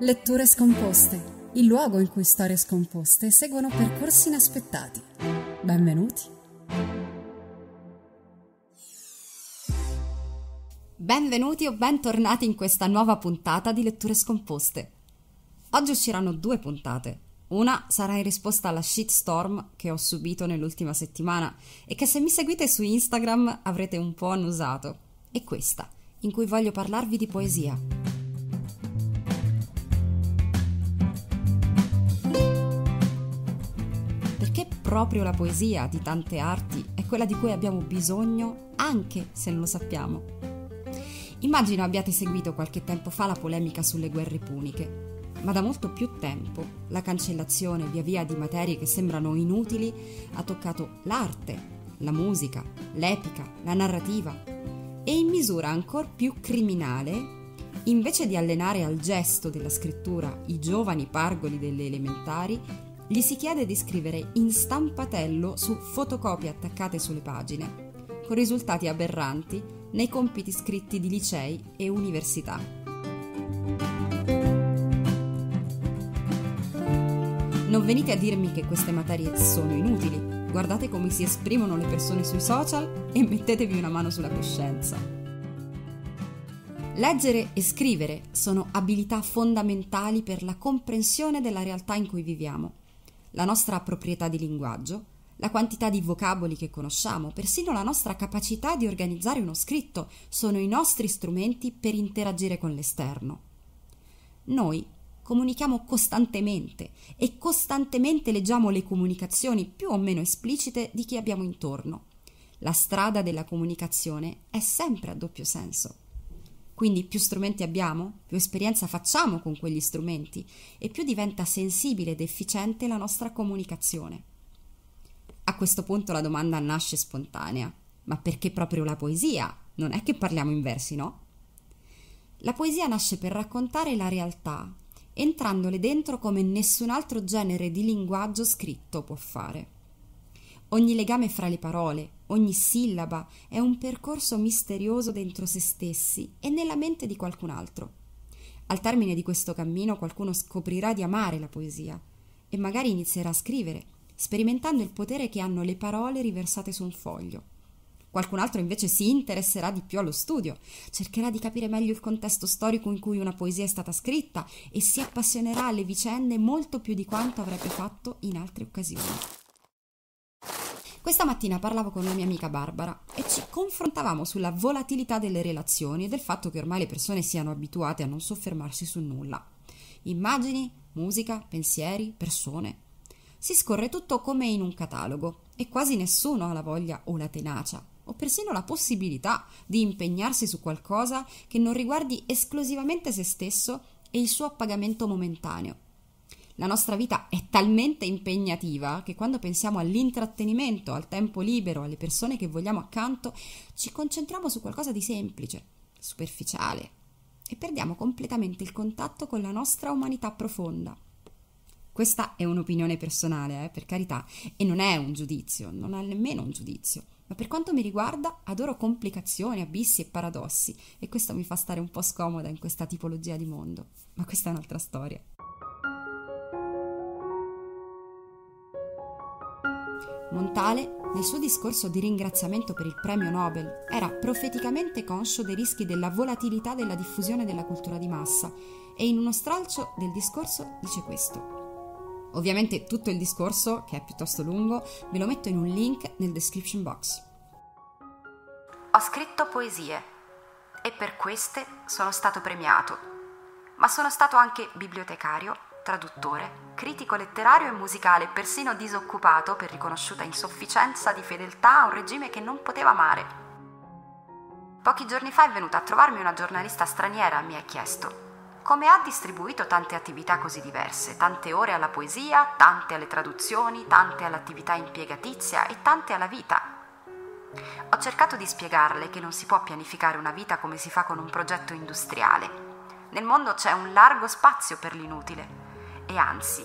Letture Scomposte, il luogo in cui storie scomposte seguono percorsi inaspettati. Benvenuti! Benvenuti o bentornati in questa nuova puntata di Letture Scomposte. Oggi usciranno 2 puntate. Una sarà in risposta alla shitstorm che ho subito nell'ultima settimana e che se mi seguite su Instagram avrete un po' annusato. E questa, in cui voglio parlarvi di poesia. Proprio la poesia, di tante arti, è quella di cui abbiamo bisogno anche se non lo sappiamo. Immagino abbiate seguito qualche tempo fa la polemica sulle guerre puniche, ma da molto più tempo la cancellazione via via di materie che sembrano inutili ha toccato l'arte, la musica, l'epica, la narrativa e in misura ancor più criminale, invece di allenare al gesto della scrittura i giovani pargoli delle elementari, gli si chiede di scrivere in stampatello su fotocopie attaccate sulle pagine, con risultati aberranti nei compiti scritti di licei e università. Non venite a dirmi che queste materie sono inutili, guardate come si esprimono le persone sui social e mettetevi una mano sulla coscienza. Leggere e scrivere sono abilità fondamentali per la comprensione della realtà in cui viviamo. La nostra proprietà di linguaggio, la quantità di vocaboli che conosciamo, persino la nostra capacità di organizzare uno scritto sono i nostri strumenti per interagire con l'esterno. Noi comunichiamo costantemente e costantemente leggiamo le comunicazioni più o meno esplicite di chi abbiamo intorno. La strada della comunicazione è sempre a doppio senso. Quindi più strumenti abbiamo, più esperienza facciamo con quegli strumenti e più diventa sensibile ed efficiente la nostra comunicazione. A questo punto la domanda nasce spontanea, ma perché proprio la poesia? Non è che parliamo in versi, no? La poesia nasce per raccontare la realtà, entrandole dentro come nessun altro genere di linguaggio scritto può fare. Ogni legame fra le parole, ogni sillaba è un percorso misterioso dentro se stessi e nella mente di qualcun altro. Al termine di questo cammino qualcuno scoprirà di amare la poesia e magari inizierà a scrivere, sperimentando il potere che hanno le parole riversate su un foglio. Qualcun altro invece si interesserà di più allo studio, cercherà di capire meglio il contesto storico in cui una poesia è stata scritta e si appassionerà alle vicende molto più di quanto avrebbe fatto in altre occasioni. Questa mattina parlavo con una mia amica Barbara e ci confrontavamo sulla volatilità delle relazioni e del fatto che ormai le persone siano abituate a non soffermarsi su nulla. Immagini, musica, pensieri, persone. Si scorre tutto come in un catalogo e quasi nessuno ha la voglia o la tenacia o persino la possibilità di impegnarsi su qualcosa che non riguardi esclusivamente se stesso e il suo appagamento momentaneo. La nostra vita è talmente impegnativa che quando pensiamo all'intrattenimento, al tempo libero, alle persone che vogliamo accanto, ci concentriamo su qualcosa di semplice, superficiale e perdiamo completamente il contatto con la nostra umanità profonda. Questa è un'opinione personale, per carità, e non è un giudizio, non è nemmeno un giudizio, ma per quanto mi riguarda adoro complicazioni, abissi e paradossi e questo mi fa stare un po' scomoda in questa tipologia di mondo, ma questa è un'altra storia. Montale, nel suo discorso di ringraziamento per il premio Nobel, era profeticamente conscio dei rischi della volatilità della diffusione della cultura di massa e in uno stralcio del discorso dice questo. Ovviamente tutto il discorso, che è piuttosto lungo, ve lo metto in un link nel description box. Ho scritto poesie e per queste sono stato premiato, ma sono stato anche bibliotecario, traduttore, critico letterario e musicale, persino disoccupato per riconosciuta insufficienza di fedeltà a un regime che non poteva amare. Pochi giorni fa è venuta a trovarmi una giornalista straniera e mi ha chiesto come ha distribuito tante attività così diverse, tante ore alla poesia, tante alle traduzioni, tante all'attività impiegatizia e tante alla vita. Ho cercato di spiegarle che non si può pianificare una vita come si fa con un progetto industriale. Nel mondo c'è un largo spazio per l'inutile. E anzi,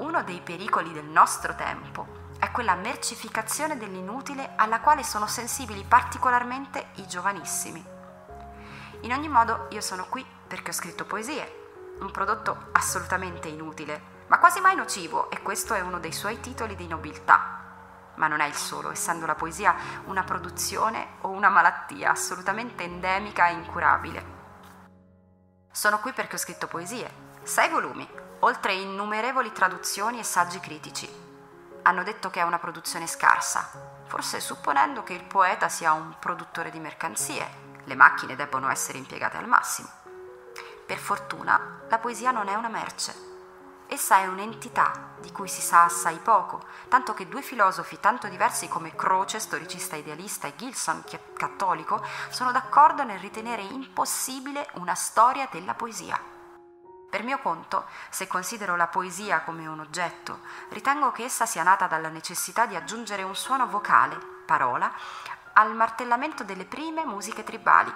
uno dei pericoli del nostro tempo è quella mercificazione dell'inutile alla quale sono sensibili particolarmente i giovanissimi. In ogni modo, io sono qui perché ho scritto poesie un prodotto assolutamente inutile, ma quasi mai nocivo, e questo è uno dei suoi titoli di nobiltà. Ma non è il solo, essendo la poesia una produzione o una malattia assolutamente endemica e incurabile. Sono qui perché ho scritto poesie, 6 volumi, oltre innumerevoli traduzioni e saggi critici. Hanno detto che è una produzione scarsa, forse supponendo che il poeta sia un produttore di mercanzie. Le macchine debbono essere impiegate al massimo. Per fortuna, la poesia non è una merce. Essa è un'entità di cui si sa assai poco, tanto che 2 filosofi tanto diversi come Croce, storicista idealista, e Gilson, cattolico, sono d'accordo nel ritenere impossibile una storia della poesia. Per mio conto, se considero la poesia come un oggetto, ritengo che essa sia nata dalla necessità di aggiungere un suono vocale, parola, al martellamento delle prime musiche tribali.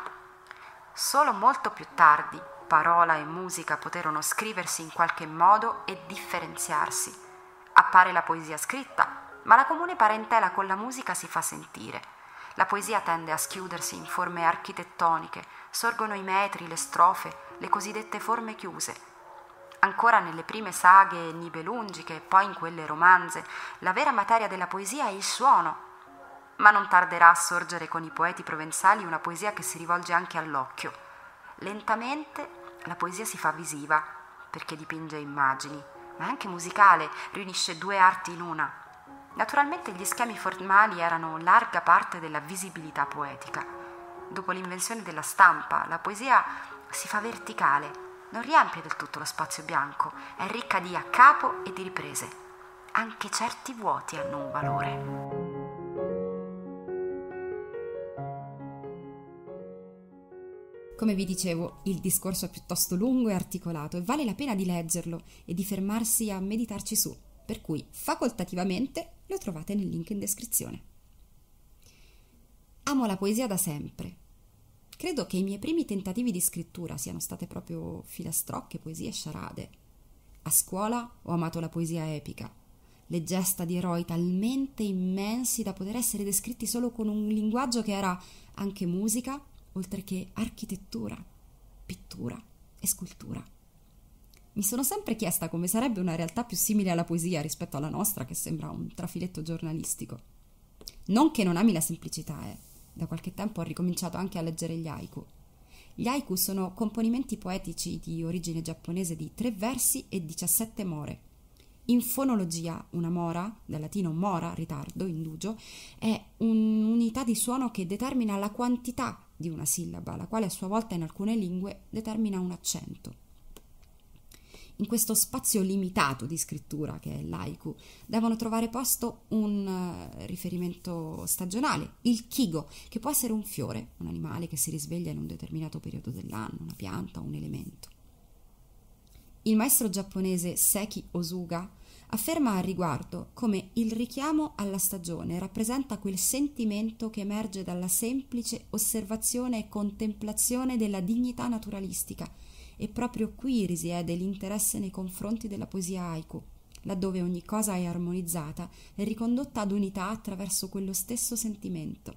Solo molto più tardi, parola e musica poterono scriversi in qualche modo e differenziarsi. Appare la poesia scritta, ma la comune parentela con la musica si fa sentire. La poesia tende a schiudersi in forme architettoniche, sorgono i metri, le strofe, le cosiddette forme chiuse. Ancora nelle prime saghe nibelunghiche e poi in quelle romanze, la vera materia della poesia è il suono. Ma non tarderà a sorgere con i poeti provenzali una poesia che si rivolge anche all'occhio. Lentamente la poesia si fa visiva, perché dipinge immagini, ma anche musicale, riunisce 2 arti in una. Naturalmente gli schemi formali erano larga parte della visibilità poetica. Dopo l'invenzione della stampa, la poesia si fa verticale, non riempie del tutto lo spazio bianco, è ricca di accapo e di riprese. Anche certi vuoti hanno un valore. Come vi dicevo, il discorso è piuttosto lungo e articolato e vale la pena di leggerlo e di fermarsi a meditarci su, per cui facoltativamente lo trovate nel link in descrizione. Amo la poesia da sempre. Credo che i miei primi tentativi di scrittura siano state proprio filastrocche, poesie e sciarade. A scuola ho amato la poesia epica, le gesta di eroi talmente immensi da poter essere descritti solo con un linguaggio che era anche musica, oltre che architettura, pittura e scultura. Mi sono sempre chiesta come sarebbe una realtà più simile alla poesia rispetto alla nostra, che sembra un trafiletto giornalistico. Non che non ami la semplicità, Da qualche tempo ho ricominciato anche a leggere gli haiku. Gli haiku sono componimenti poetici di origine giapponese di 3 versi e 17 more. In fonologia, una mora, dal latino mora, ritardo, indugio, è un'unità di suono che determina la quantità di una sillaba, la quale a sua volta in alcune lingue determina un accento. In questo spazio limitato di scrittura, che è l'haiku, devono trovare posto un riferimento stagionale, il kigo, che può essere un fiore, un animale che si risveglia in un determinato periodo dell'anno, una pianta, un elemento. Il maestro giapponese Seki Osuga afferma al riguardo come il richiamo alla stagione rappresenta quel sentimento che emerge dalla semplice osservazione e contemplazione della dignità naturalistica, e proprio qui risiede l'interesse nei confronti della poesia haiku, laddove ogni cosa è armonizzata e ricondotta ad unità attraverso quello stesso sentimento.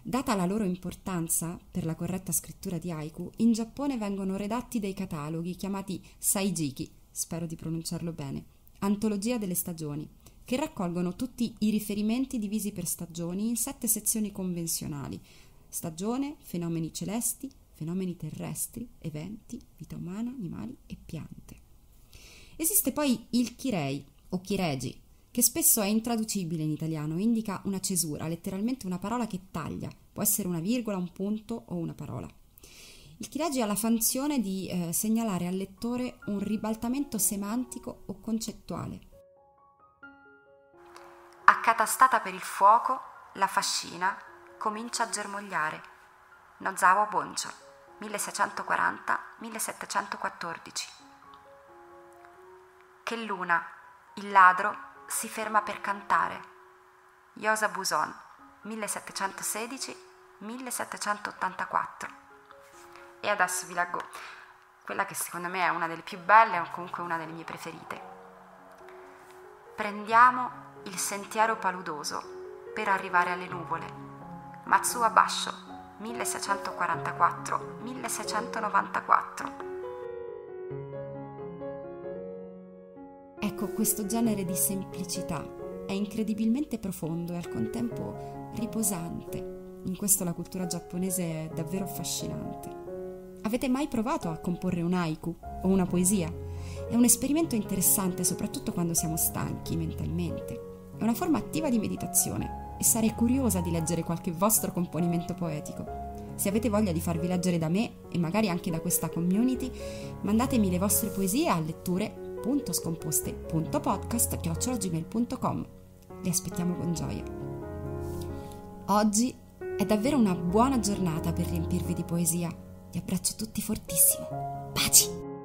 Data la loro importanza per la corretta scrittura di haiku, in Giappone vengono redatti dei cataloghi chiamati saijiki, spero di pronunciarlo bene, antologia delle stagioni, che raccolgono tutti i riferimenti divisi per stagioni in 7 sezioni convenzionali: stagione, fenomeni celesti, fenomeni terrestri, eventi, vita umana, animali e piante. Esiste poi il kirei o kiregi, che spesso è intraducibile in italiano, indica una cesura, letteralmente una parola che taglia, può essere una virgola, un punto o una parola. Il kiregi ha la funzione di segnalare al lettore un ribaltamento semantico o concettuale. Accatastata per il fuoco, la fascina comincia a germogliare. Nozawa boncia, 1640-1714. Che luna, il ladro, si ferma per cantare. Yosa Buson, 1716-1784. E adesso vi leggo quella che secondo me è una delle più belle, o comunque una delle mie preferite. Prendiamo il sentiero paludoso per arrivare alle nuvole. Matsuo Basho, 1644-1694. Ecco, questo genere di semplicità è incredibilmente profondo e al contempo riposante. In questo la cultura giapponese è davvero affascinante. Avete mai provato a comporre un haiku o una poesia? È un esperimento interessante soprattutto quando siamo stanchi mentalmente. È una forma attiva di meditazione e sarei curiosa di leggere qualche vostro componimento poetico. Se avete voglia di farvi leggere da me e magari anche da questa community, mandatemi le vostre poesie a letture.scomposte.podcast@gmail.com. Le aspettiamo con gioia. Oggi è davvero una buona giornata per riempirvi di poesia. Vi abbraccio tutti fortissimo. Baci!